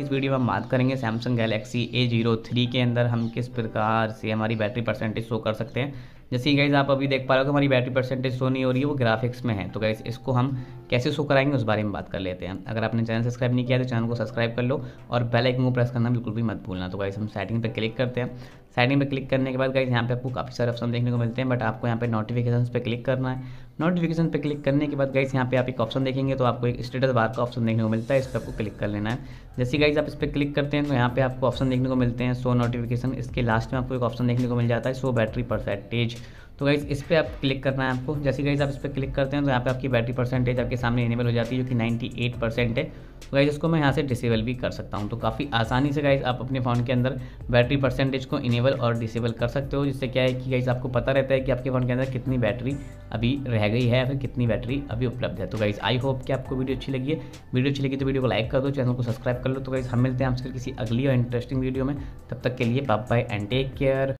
इस वीडियो में हम बात करेंगे सैमसंग गैलेक्सी A03 के अंदर हम किस प्रकार से हमारी बैटरी परसेंटेज शो कर सकते हैं। जैसे गाइस आप अभी देख पा रहे हो कि हमारी बैटरी परसेंटेज शो नहीं हो रही है, वो ग्राफिक्स में है। तो गाइस इसको हम कैसे शो कराएंगे उस बारे में बात कर लेते हैं। अगर आपने चैनल सब्सक्राइब नहीं किया तो चैनल को सब्सक्राइब कर लो और बेल आइकन को प्रेस करना बिल्कुल भी मत भूलना। तो गाइस हम सेटिंग पर क्लिक करते हैं। सेटिंग पर क्लिक करने के बाद गाइस यहाँ पे आपको काफ़ी सारे ऑप्शन देखने को मिलते हैं, बट आपको यहाँ पे नोटिफिकेशन पर क्लिक करना है। नोटिफिकेशन पर क्लिक करने के बाद गाइस यहाँ पे आप एक ऑप्शन देखेंगे तो आपको एक स्टेटस बार का ऑप्शन देखने को मिलता है, इस पर आपको क्लिक कर लेना है। जैसे गाइस आप इस पर क्लिक करते हैं तो यहाँ पे आपको ऑप्शन देखने को मिलते हैं शो नोटिफिकेशन। इसके लास्ट में आपको एक ऑप्शन देखने को मिल जाता है शो बैटरी परसेंटेज। तो गाइस इस पर आप क्लिक करना है आपको। जैसे गाइस आप इस पर क्लिक करते हैं तो यहाँ पे आपकी बैटरी परसेंटेज आपके सामने इनेबल हो जाती है, जो कि 98% है। तो गाइस इसको मैं यहाँ से डिसेबल भी कर सकता हूँ। तो काफ़ी आसानी से गाइस आप अपने फ़ोन के अंदर बैटरी परसेंटेज को इनेबल और डिसेबल कर सकते हो, जिससे क्या है कि गाइस आपको पता रहता है कि आपके फ़ोन के अंदर कितनी बैटरी अभी रह गई है या फिर कितनी बैटरी अभी उपलब्ध है। तो गाइस आई होप कि आपको वीडियो अच्छी लगी है। वीडियो अच्छी लगी तो वीडियो को लाइक कर दो, चैनल को सब्सक्राइब कर लो। तो गाइस हम मिलते हैं आपसे किसी अगली और इंटरेस्टिंग वीडियो में। तब तक के लिए bye bye and take care.